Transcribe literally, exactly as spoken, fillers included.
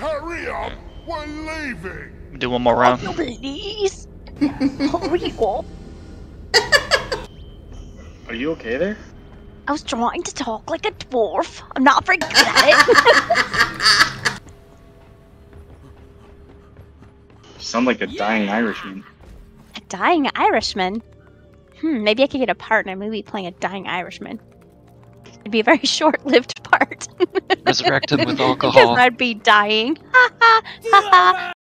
Hurry up! We're leaving! Do one more round. Oh, please! Hurry up! Are you okay there? I was trying to talk like a dwarf. I'm not very good at it. You sound like a yeah. dying Irishman. A dying Irishman? Hmm, maybe I could get a part in a movie playing a dying Irishman. It'd be a very short-lived part. Resurrected with alcohol. Because I'd be dying. Ha ha, ha ha.